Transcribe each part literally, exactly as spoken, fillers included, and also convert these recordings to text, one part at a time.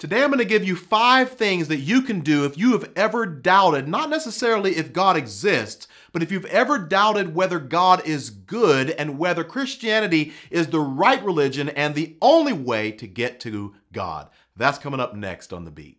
Today I'm going to give you five things that you can do if you have ever doubted, not necessarily if God exists, but if you've ever doubted whether God is good and whether Christianity is the right religion and the only way to get to God. That's coming up next on The Beat.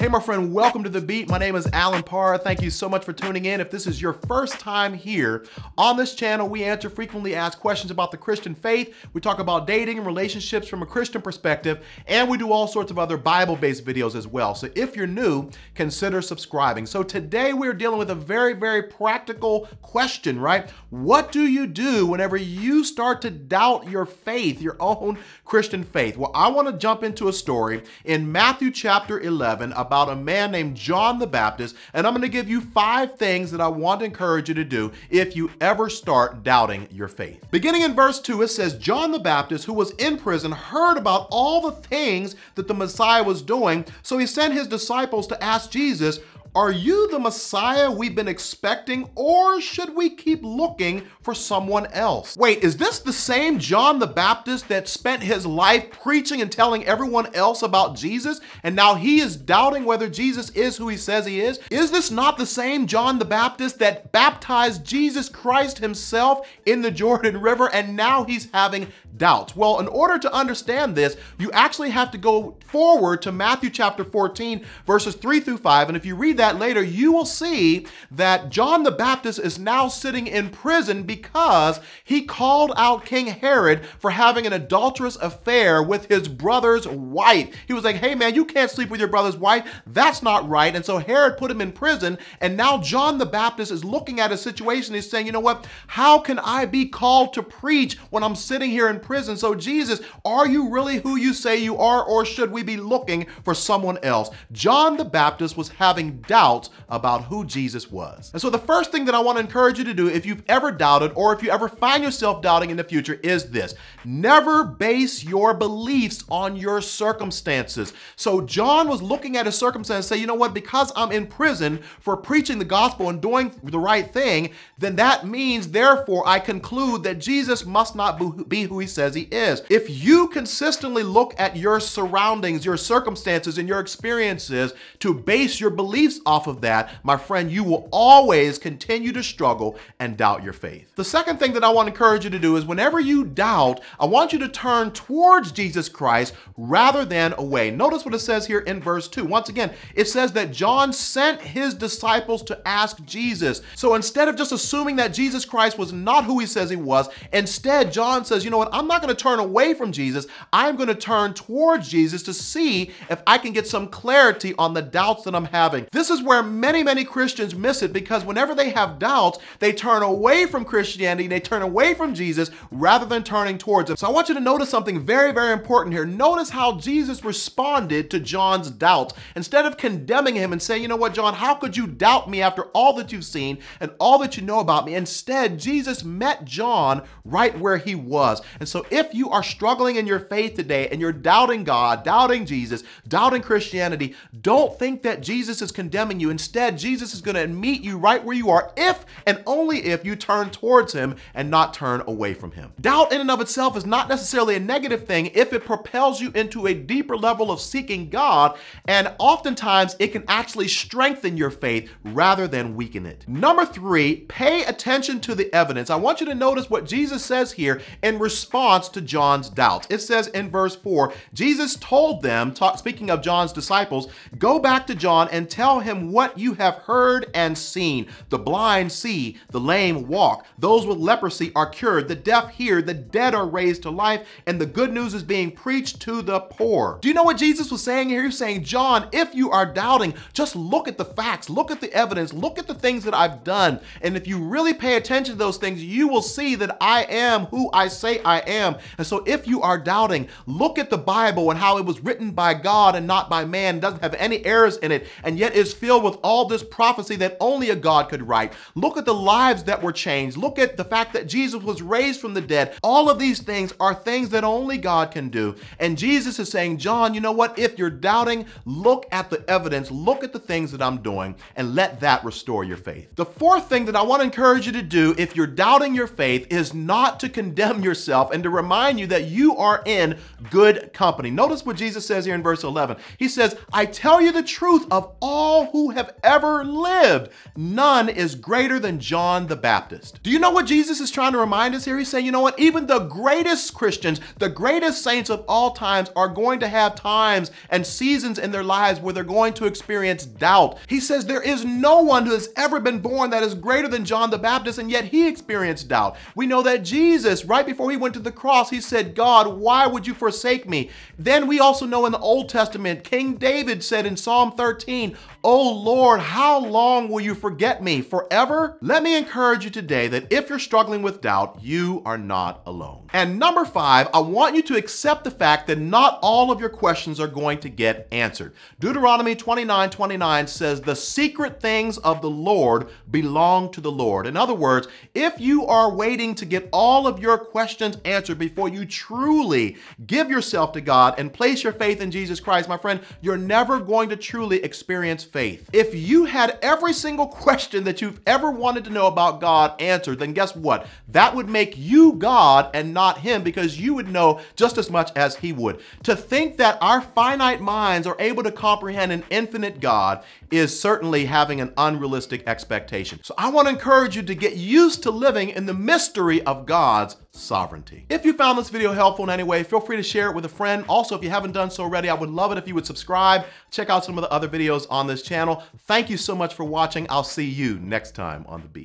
Hey, my friend, welcome to The Beat. My name is Allen Parr. Thank you so much for tuning in. If this is your first time here on this channel, we answer frequently asked questions about the Christian faith. We talk about dating and relationships from a Christian perspective, and we do all sorts of other Bible-based videos as well. So if you're new, consider subscribing. So today we're dealing with a very, very practical question, right? What do you do whenever you start to doubt your faith, your own Christian faith? Well, I want to jump into a story in Matthew chapter eleven about about a man named John the Baptist, and I'm going to give you five things that I want to encourage you to do if you ever start doubting your faith. Beginning in verse two, it says, John the Baptist, who was in prison, heard about all the things that the Messiah was doing, so he sent his disciples to ask Jesus, "Are you the Messiah we've been expecting, or should we keep looking for someone else?" Wait, is this the same John the Baptist that spent his life preaching and telling everyone else about Jesus, and now he is doubting whether Jesus is who he says he is? Is this not the same John the Baptist that baptized Jesus Christ himself in the Jordan River, and now he's having doubts? Well, in order to understand this, you actually have to go forward to Matthew chapter fourteen, verses three through five, and if you read that later, you will see that John the Baptist is now sitting in prison because he called out King Herod for having an adulterous affair with his brother's wife. He was like, "Hey man, you can't sleep with your brother's wife. That's not right." And so Herod put him in prison, and now John the Baptist is looking at his situation. He's saying, "You know what? How can I be called to preach when I'm sitting here in prison? So Jesus, are you really who you say you are, or should we be looking for someone else?" John the Baptist was having doubts about who Jesus was. And so the first thing that I want to encourage you to do if you've ever doubted, or if you ever find yourself doubting in the future, is this: never base your beliefs on your circumstances. So John was looking at his circumstances and say, you know what, because I'm in prison for preaching the gospel and doing the right thing, then that means therefore I conclude that Jesus must not be who he says he is. If you consistently look at your surroundings, your circumstances, and your experiences to base your beliefs off of that, my friend, you will always continue to struggle and doubt your faith. The second thing that I want to encourage you to do is whenever you doubt, I want you to turn towards Jesus Christ rather than away. Notice what it says here in verse two. Once again, it says that John sent his disciples to ask Jesus. So instead of just assuming that Jesus Christ was not who he says he was, instead John says, you know what, I'm not going to turn away from Jesus. I'm going to turn towards Jesus to see if I can get some clarity on the doubts that I'm having. This This is where many, many Christians miss it, because whenever they have doubts, they turn away from Christianity, they turn away from Jesus rather than turning towards him. So I want you to notice something very, very important here. Notice how Jesus responded to John's doubts. Instead of condemning him and saying, you know what, John, how could you doubt me after all that you've seen and all that you know about me? Instead, Jesus met John right where he was. And so if you are struggling in your faith today and you're doubting God, doubting Jesus, doubting Christianity, don't think that Jesus is condemning you. Instead, Jesus is going to meet you right where you are if and only if you turn towards him and not turn away from him. Doubt in and of itself is not necessarily a negative thing if it propels you into a deeper level of seeking God, and oftentimes it can actually strengthen your faith rather than weaken it. Number three, pay attention to the evidence. I want you to notice what Jesus says here in response to John's doubts. It says in verse four, Jesus told them, talk, speaking of John's disciples, "Go back to John and tell him him what you have heard and seen. The blind see, the lame walk, those with leprosy are cured, the deaf hear, the dead are raised to life, and the good news is being preached to the poor." Do you know what Jesus was saying here? He was saying, John, if you are doubting, just look at the facts, look at the evidence, look at the things that I've done, and if you really pay attention to those things, you will see that I am who I say I am. And so if you are doubting, look at the Bible and how it was written by God and not by man, it doesn't have any errors in it, and yet it's filled with all this prophecy that only a God could write. Look at the lives that were changed. Look at the fact that Jesus was raised from the dead. All of these things are things that only God can do. And Jesus is saying, John, you know what? If you're doubting, look at the evidence, look at the things that I'm doing, and let that restore your faith. The fourth thing that I want to encourage you to do if you're doubting your faith is not to condemn yourself and to remind you that you are in good company. Notice what Jesus says here in verse eleven. He says, I tell you the truth, of all who have ever lived, none is greater than John the Baptist. Do you know what Jesus is trying to remind us here? He's saying, you know what? Even the greatest Christians, the greatest saints of all times are going to have times and seasons in their lives where they're going to experience doubt. He says there is no one who has ever been born that is greater than John the Baptist, and yet he experienced doubt. We know that Jesus, right before he went to the cross, he said, God, why would you forsake me? Then we also know in the Old Testament, King David said in Psalm thirteen, oh Lord, how long will you forget me? Forever? Let me encourage you today that if you're struggling with doubt, you are not alone. And number five, I want you to accept the fact that not all of your questions are going to get answered. Deuteronomy twenty-nine twenty-nine says, the secret things of the Lord belong to the Lord. In other words, if you are waiting to get all of your questions answered before you truly give yourself to God and place your faith in Jesus Christ, my friend, you're never going to truly experience faith. If you had every single question that you've ever wanted to know about God answered, then guess what? That would make you God and not him, because you would know just as much as he would. To think that our finite minds are able to comprehend an infinite God is certainly having an unrealistic expectation. So I want to encourage you to get used to living in the mystery of God's sovereignty. If you found this video helpful in any way, feel free to share it with a friend. Also, if you haven't done so already, I would love it if you would subscribe. Check out some of the other videos on this channel. Thank you so much for watching. I'll see you next time on The Beat.